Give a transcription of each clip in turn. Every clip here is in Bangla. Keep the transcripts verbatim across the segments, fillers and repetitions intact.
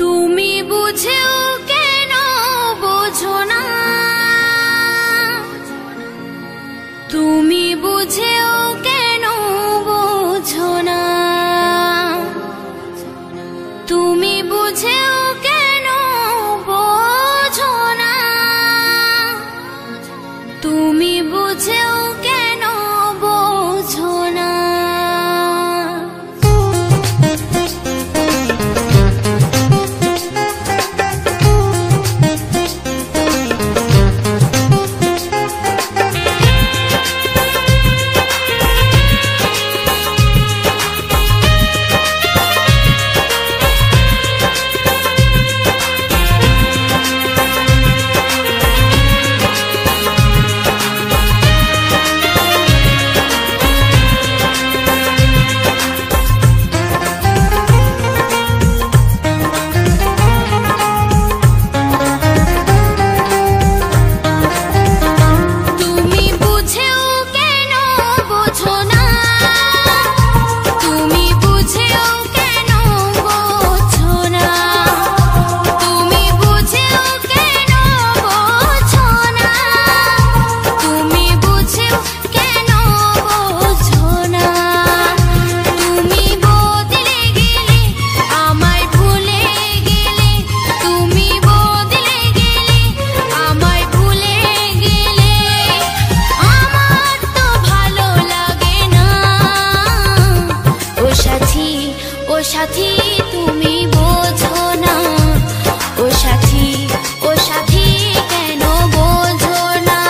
তুমি বুঝেও কেন বোঝো না, তুমি বুঝেও কেন বোঝো না, তুমি বুঝেও কেন বোঝো না, তুমি বুঝেও কেন বোঝো না। সাথী তুমি বোঝো না, ও সাথী ও সাথী কেন বোঝো না।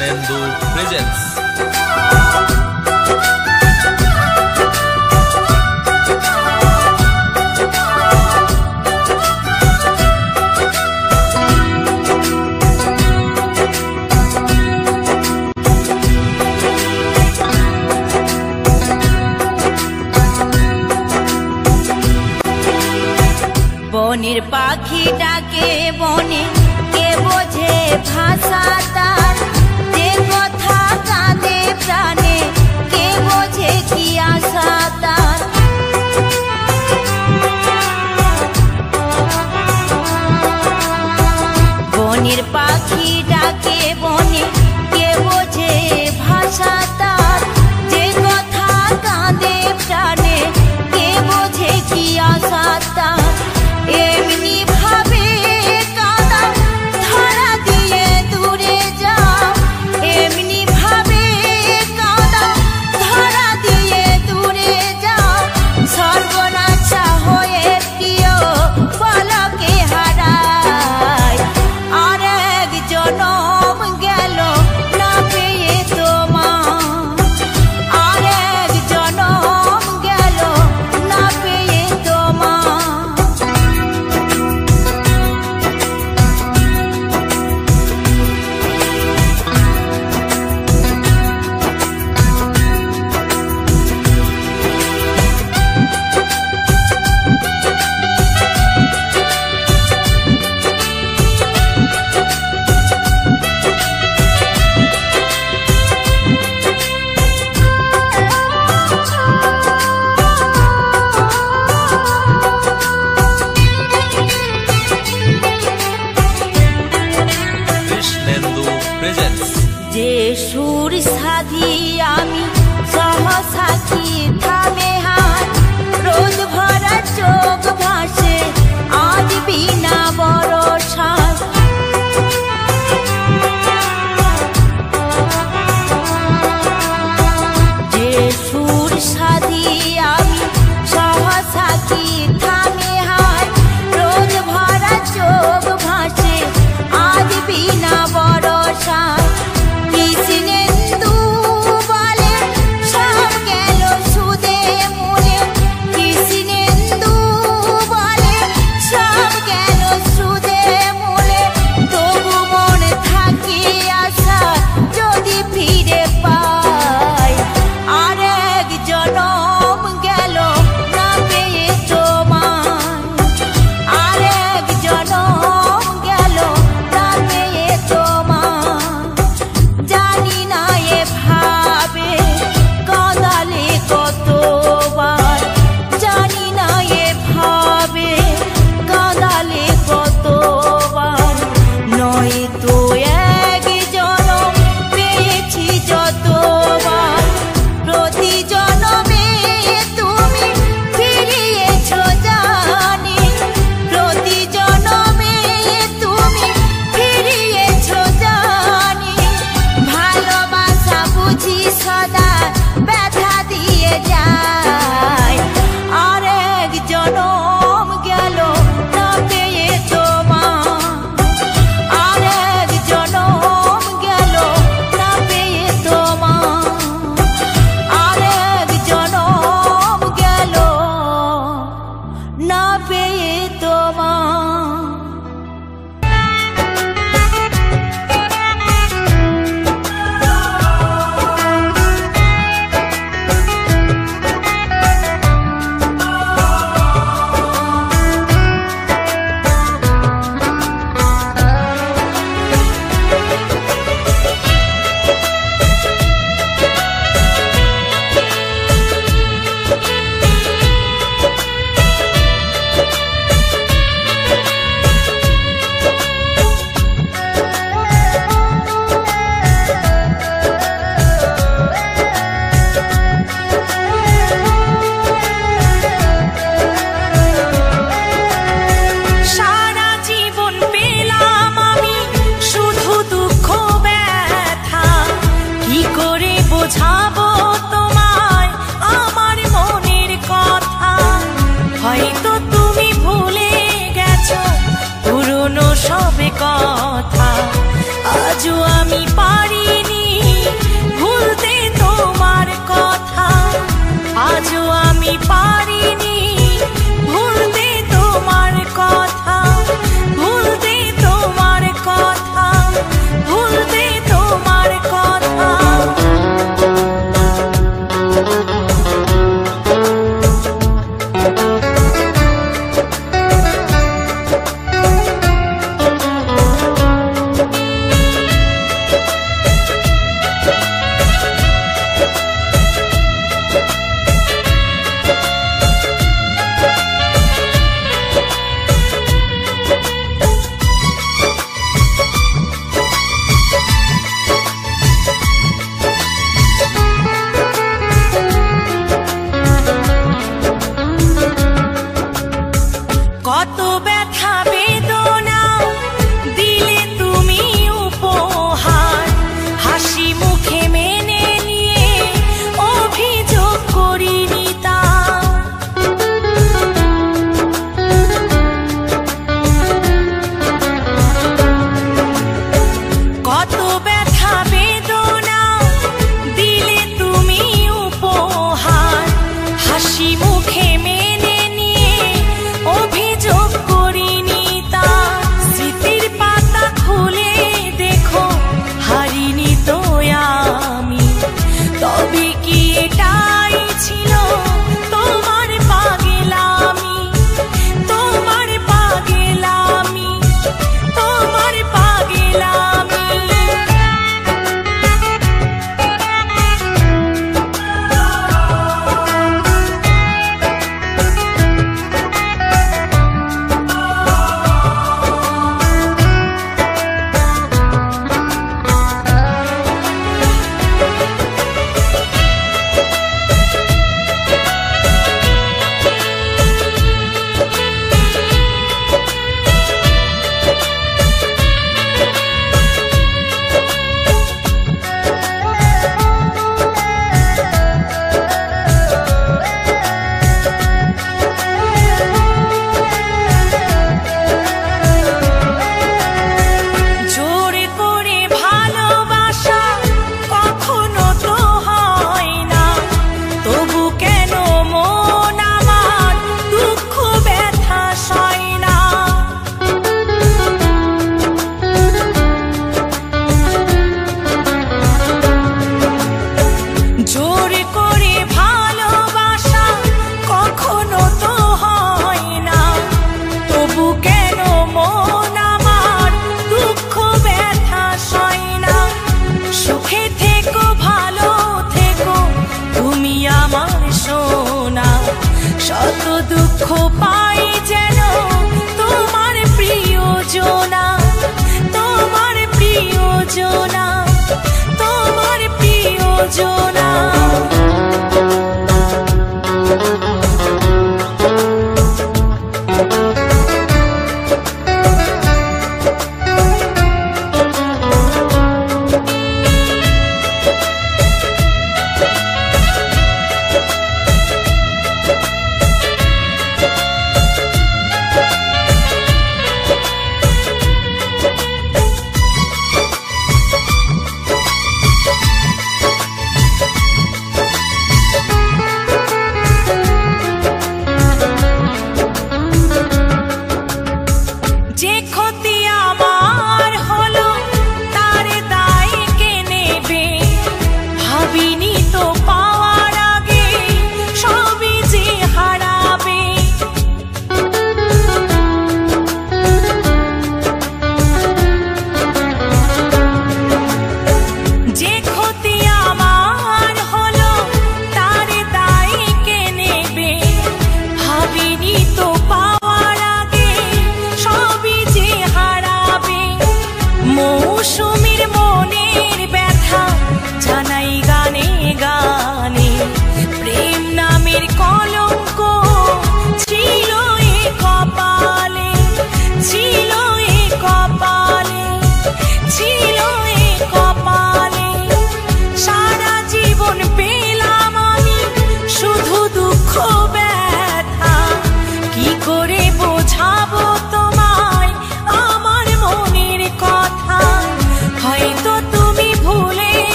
Nandu presents. বনের পাখি ডাকে বনে কে বোঝে ভাষা তার जाने के मुझे की आशा तार बोनिर पाखी डाके बोने के मुझे भाषा तार जे कथा कांदे प्राणे के मुझे की आशा तार एमनी भावे कांदा धरा दिए दूरे जा एमनी no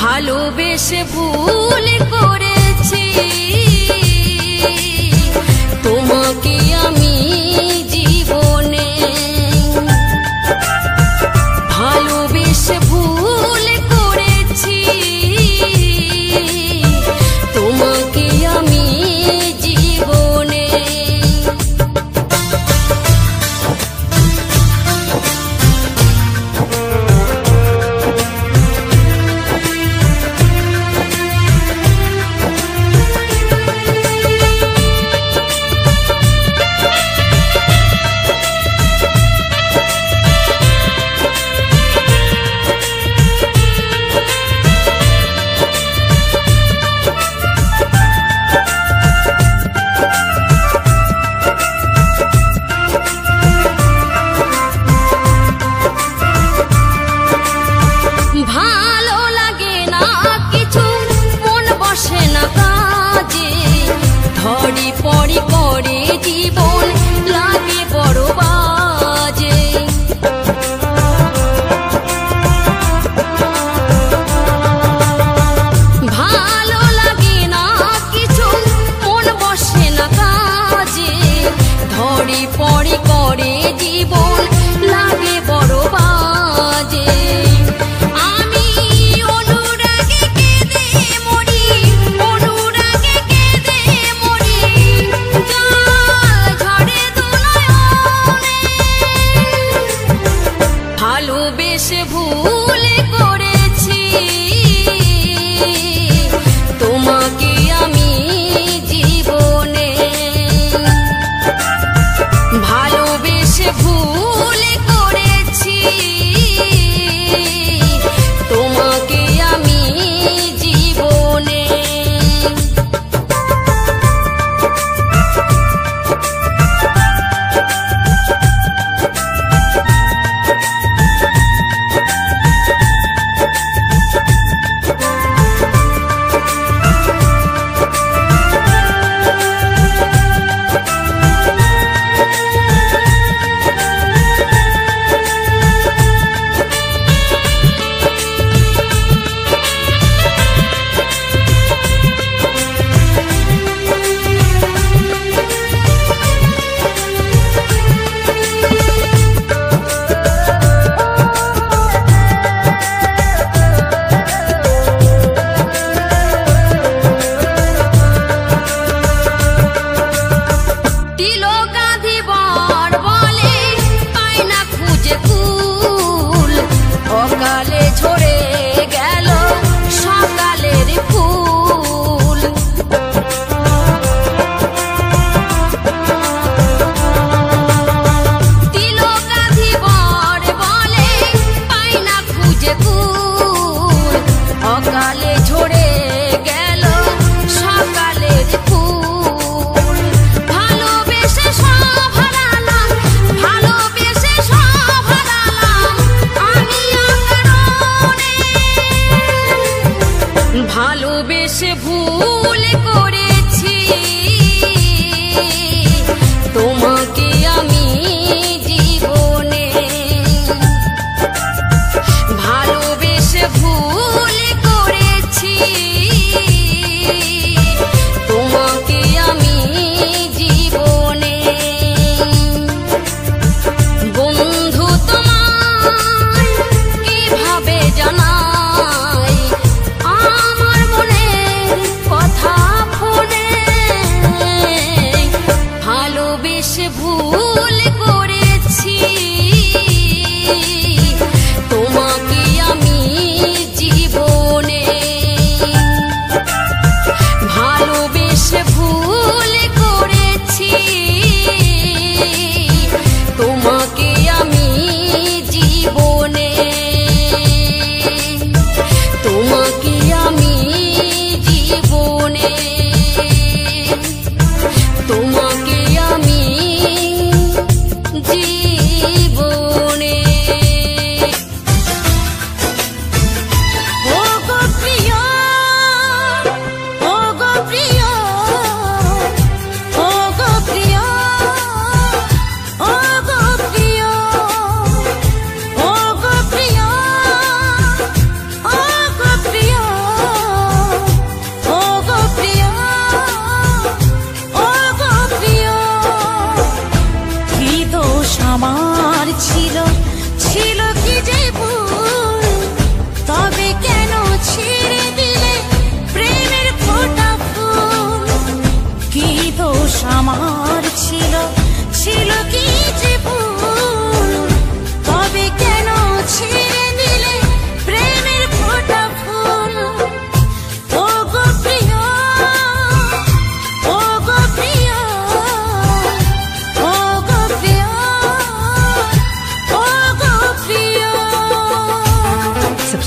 ভালোবেসে ভুল করেছি তোমাকে আমি জীবনে ভালোবেসে ভুল করেছি তোমাকে আমি জীবনে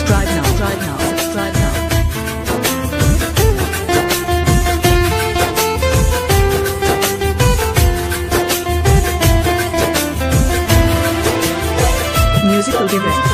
Subscribe now. Subscribe now. Subscribe now. Musical event.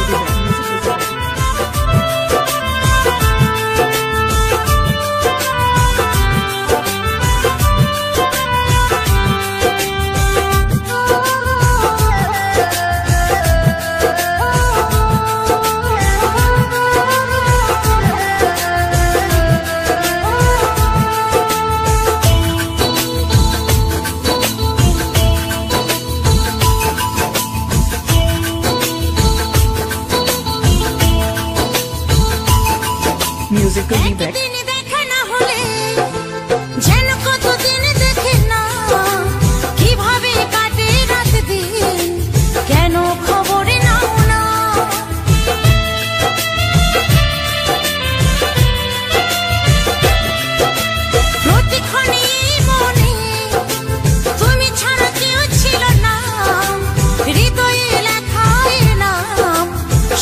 Musical रीबैक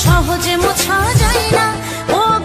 सहजे मोछा जाए ना। Oh,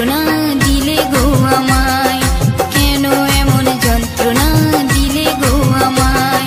যন্ত্রণা দিলে গো আমায়, কেন এমন যন্ত্রণা দিলে গো আমায়।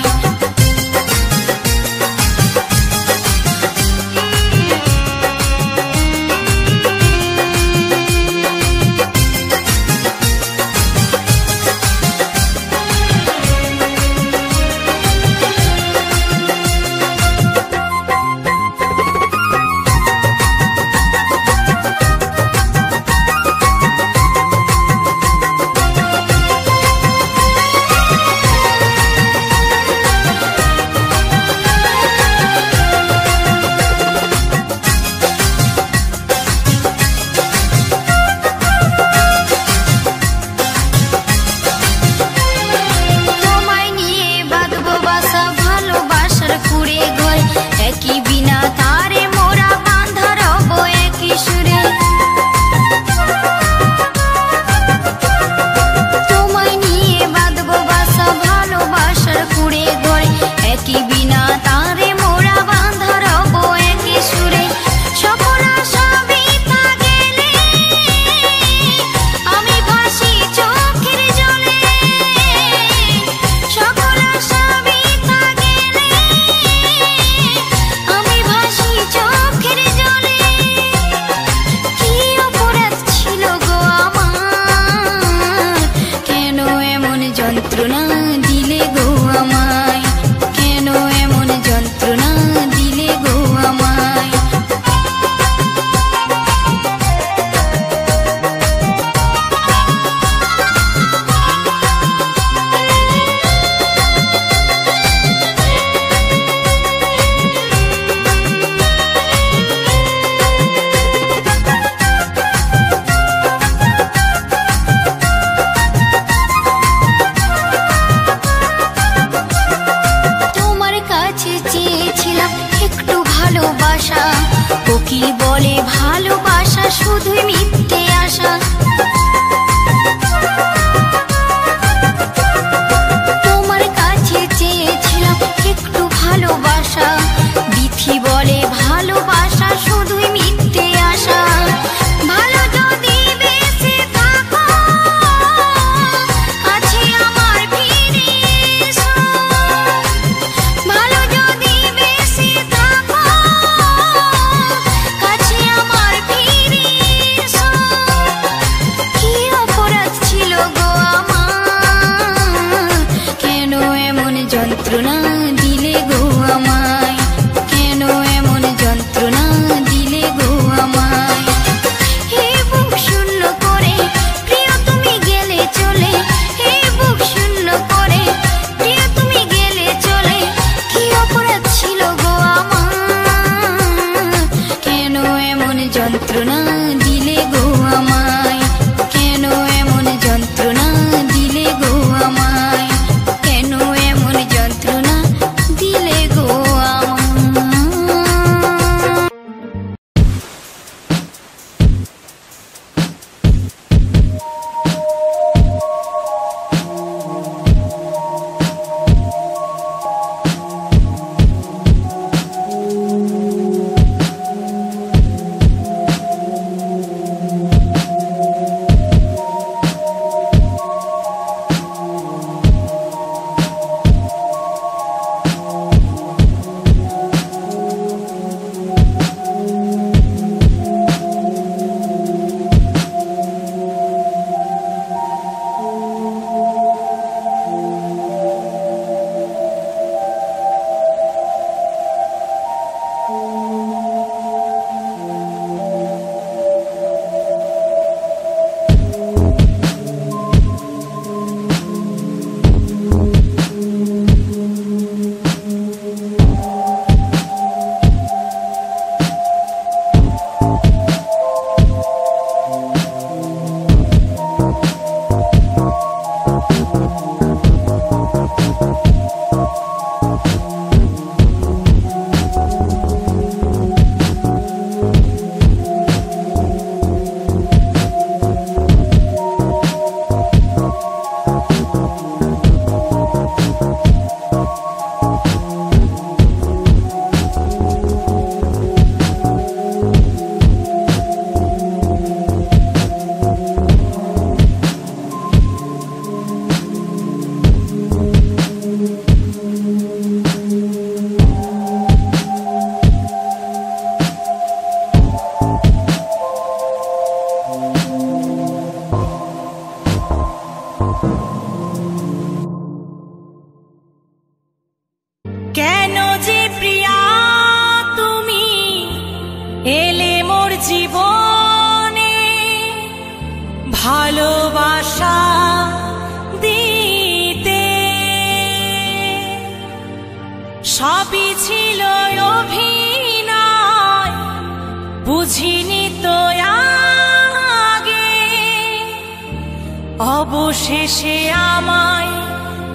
অবশেষে আমায়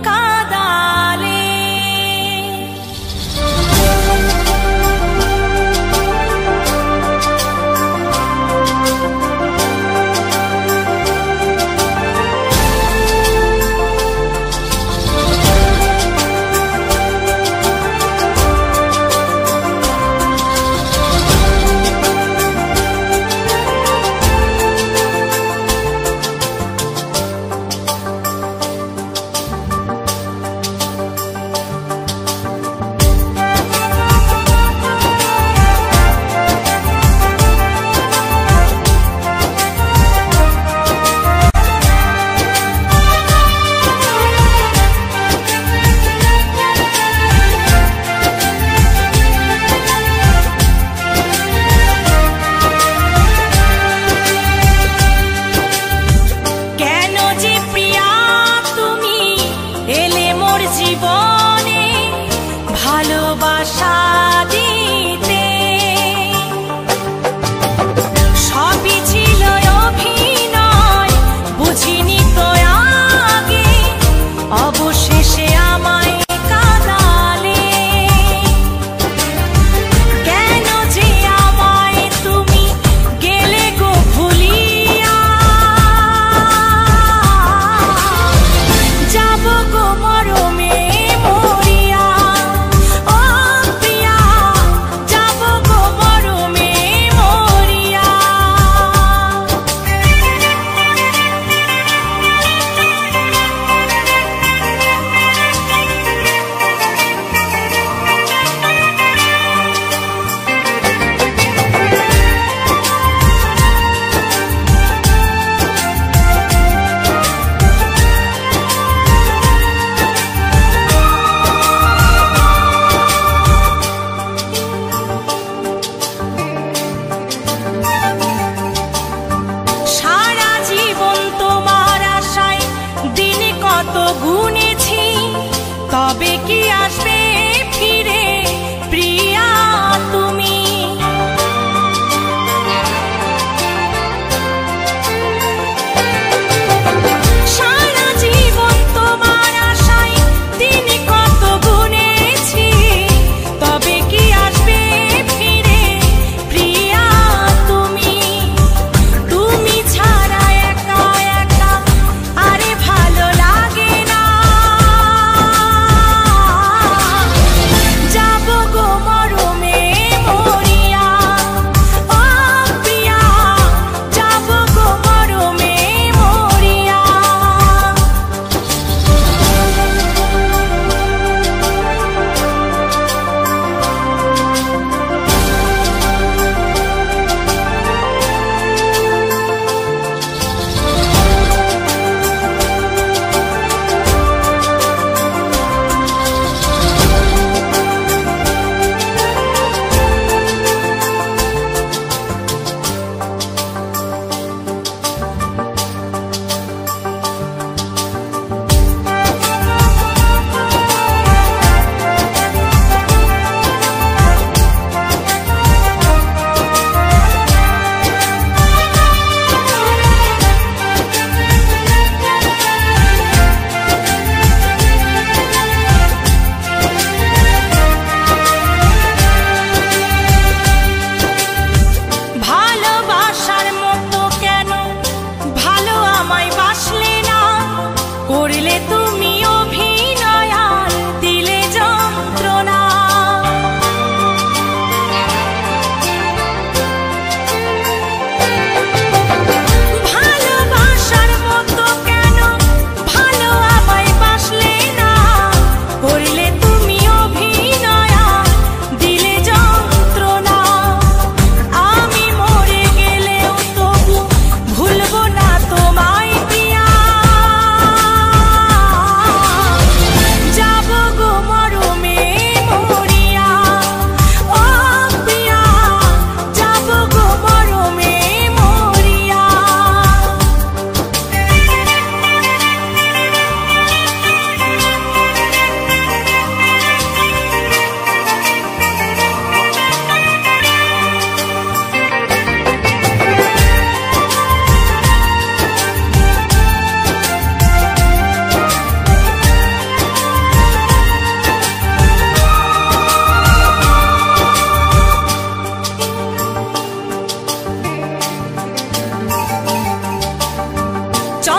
কাঁদালে।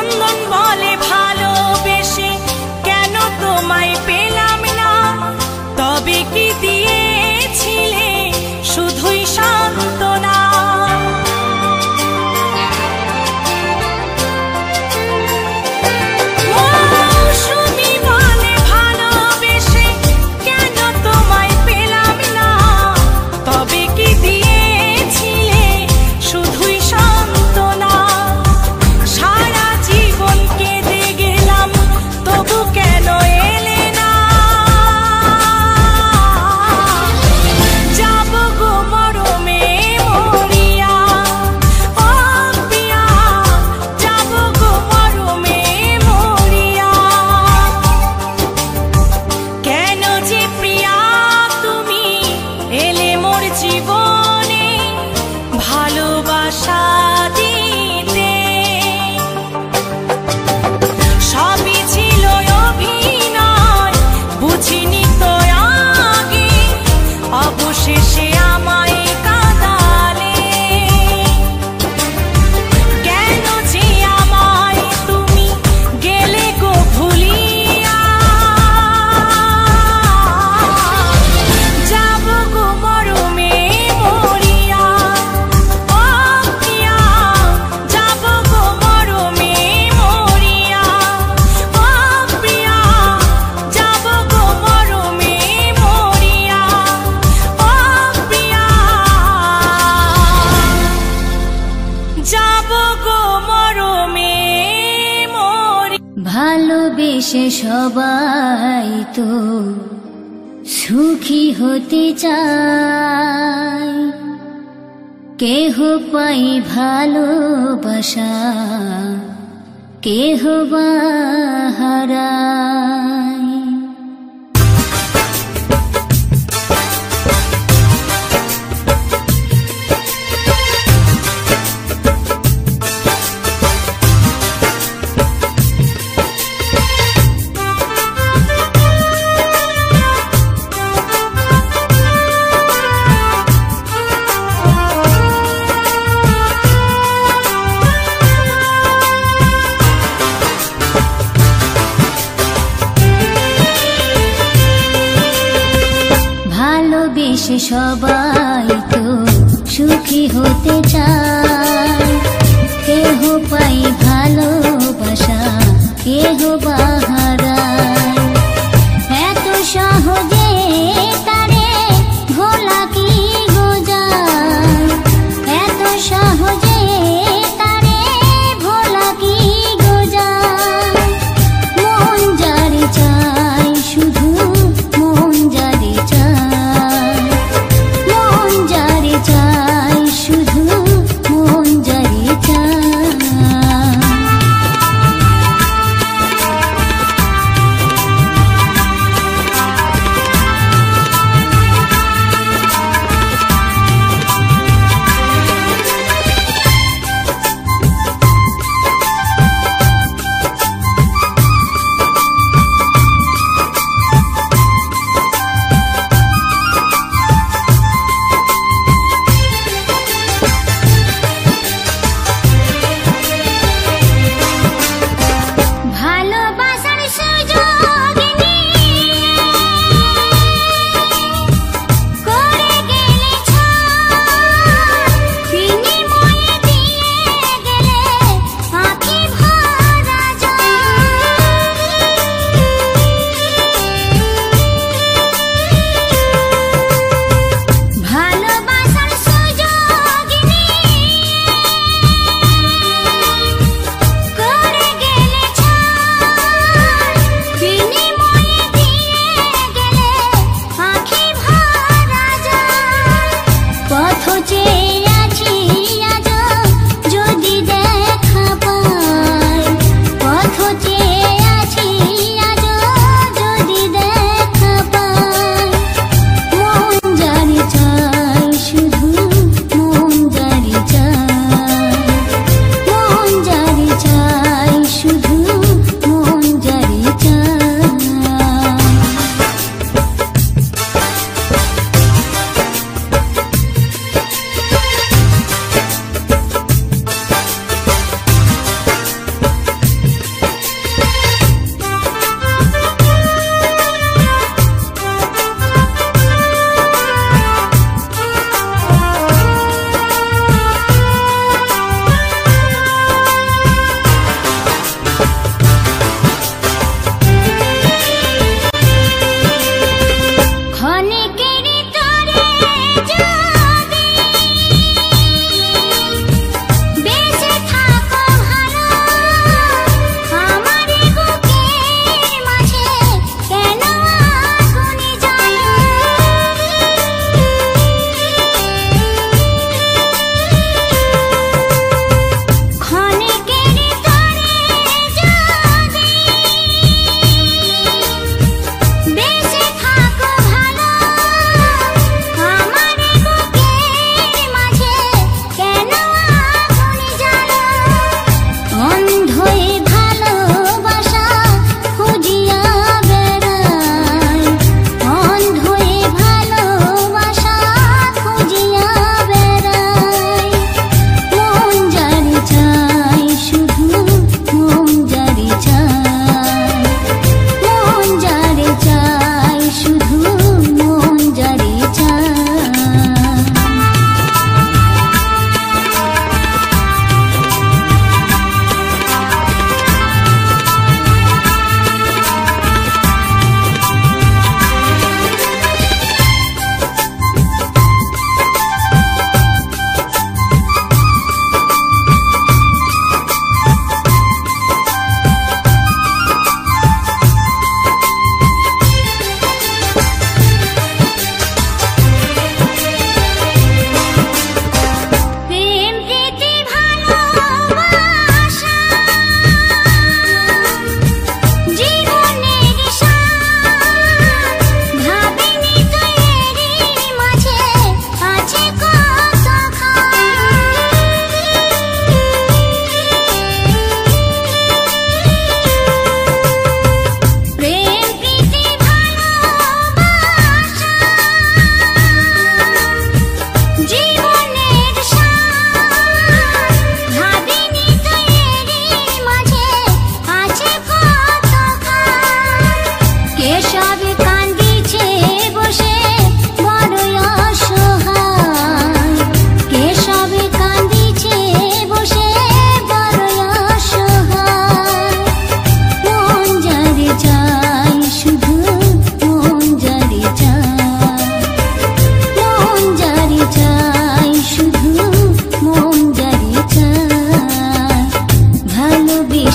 चंदन बोले भालोबेशे क्यों तोमाय पेलाम ना तबे कि दिएछिले शुधुई शांतना ভালোবেসে সবাই তো সুখী হতে চায় কেহ পায় ভালোবাসা কেহ বা হারায়। ভালোবেসে সবাই তো সুখী হতে চায় কেহ পায় ভালোবাসা কেহ বা হারায় এত সহজে তারে ভোলা কি গো যায় এত সহজে তারে ভোলা কি গো যায় মন যারে চায় শুধু মন যারে চায়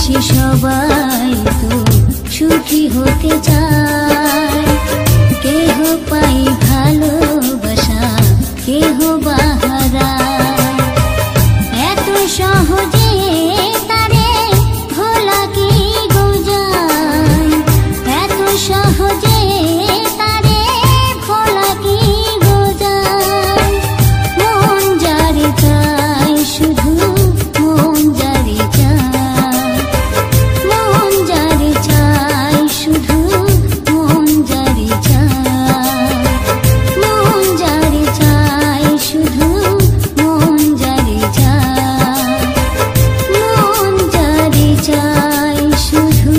শেষে সবাই তো সুখী হতে চায়। কেহ পাই ভালোবাসা, কেহ বা হারায়। এত সহজে তারে ভোলা কি গো যায়, এত সহজে তারে ভোলা কি গো যায়। মন যারে চায় শুধু মন যারে চায়, মন যারে চায় শুধু মন যারে চায়, মন যারে চায় শুধু মন যারে চায়, মন যারে চায় শুধু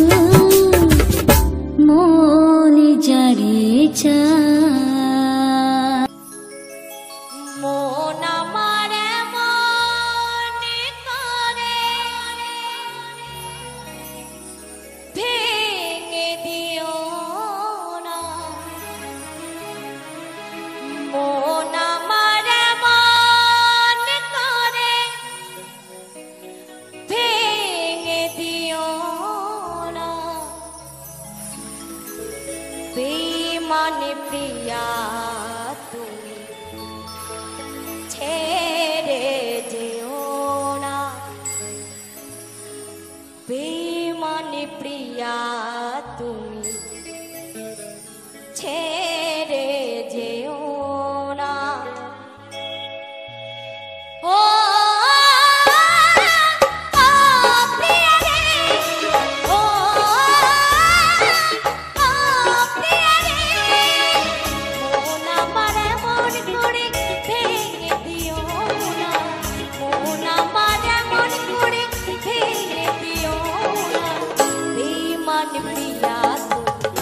মন যারে চায়। মন আমার এমন করে ভেঙে দিও না, মন আমার এমন করে ভেঙে দিও না। বেঈমান প্রিয়া তুমি ছেড়ে যেও না, বেঈমান প্রিয়া তুমি ছেড়ে যেও না। ও প্রিয়া রে, ও প্রিয়া রে, মন আমার এমন করে ভেঙে দিও না, মন আমার এমন করে ভেঙে দিও না। বেঈমান প্রিয়া তুমি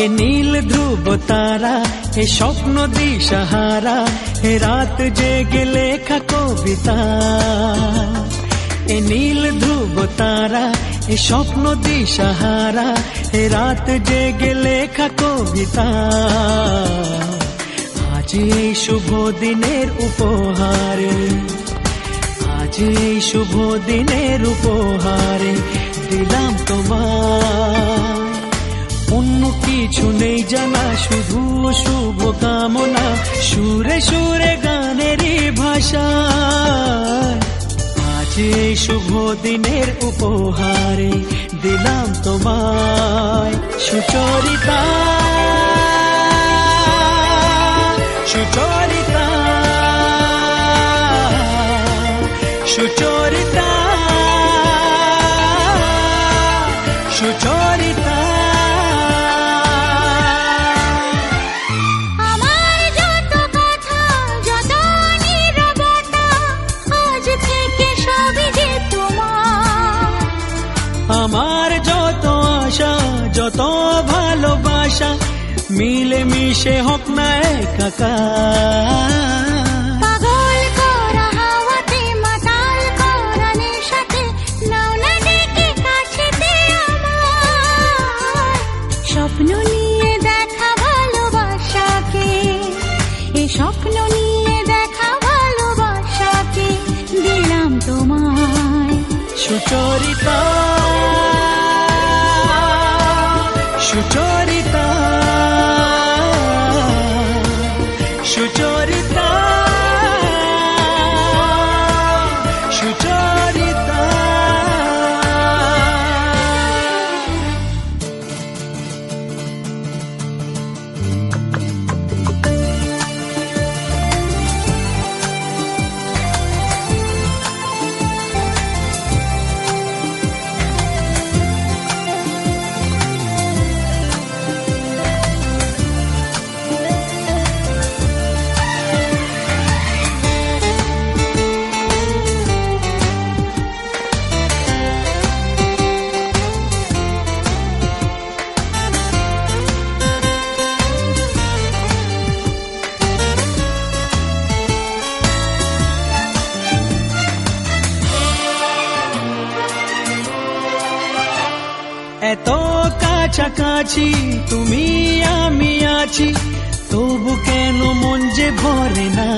ए नील ध्रुव तारा, ए स्वप्न दिशाहारा, ए रात जेगे लेखा कविता। ए नील ध्रुव तारा, ए स्वप्न दिशाहारा, ए रात जेगे लेखा कविता। आज ये शुभ दिनेर उपहारे, आज ये शुभ दिनेर उपहारे दिलाम तोमार। অন্য কিছু নেই জানা, শুধু শুভ কামনা, সুরে সুরে গানেরই ভাষা। আজ এই শুভ দিনের উপহারে দিলাম তোমায়। সুচরিতা, সুচরিতা, সুচরিতা, সুচরিতা। আমার যত আশা, যত ভালোবাসা, মিলে মিশে হোক না একাকার। পাগল করা হাওয়াতে, মাতাল করা নেশাতে, নাও না ডেকে কাছেতে আমার। স্বপ্ন নিয়ে দেখা ভালোবাসাকে, এই স্বপ্ন নিয়ে দেখা ভালোবাসাকে দিলাম তোমায়। সুচরিতা, সুচরিতা, সুচরিতা, সুচরিতা। এত কাছাকাছি তুমি আমি আছি, তবু কেন মন যে ভরে না।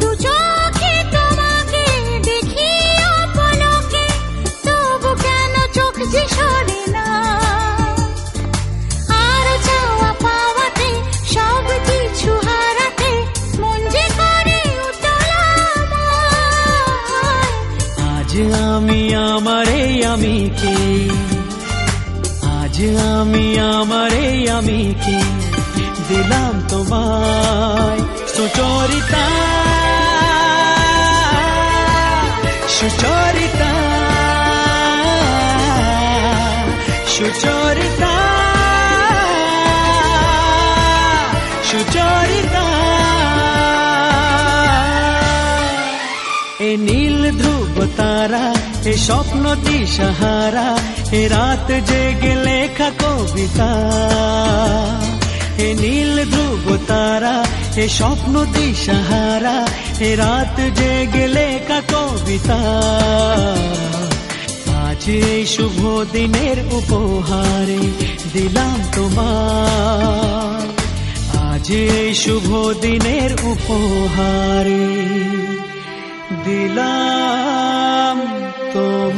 দু চোখে তোমাকে দেখি অপলকে, তবু কেন চোখ যে সরে না। আর চাওয়া পাওয়াতে, সব কিছু হারাতে, মন যে করে উতলা আমার। আজ আমি আমার এই আমিকে, আজ আমি আমার এই আমিকে দিলাম তোমায়। সুচরিতা, সুচরিতা, সুচরিতা, সুচরিতা। এ নীল ধ্রুব তারা, এ স্বপ্ন দিশাহারা, এ রাত জেগে লেখা কবিতা। এ নীল ধ্রুব তারা, এ স্বপ্ন দিশাহারা, এ রাত জেগে লেখা কবিতা। আজ এই শুভ দিনের উপহারে দিলাম তোমায়। আজ এই শুভ দিনের উপহারে দিলাম তো।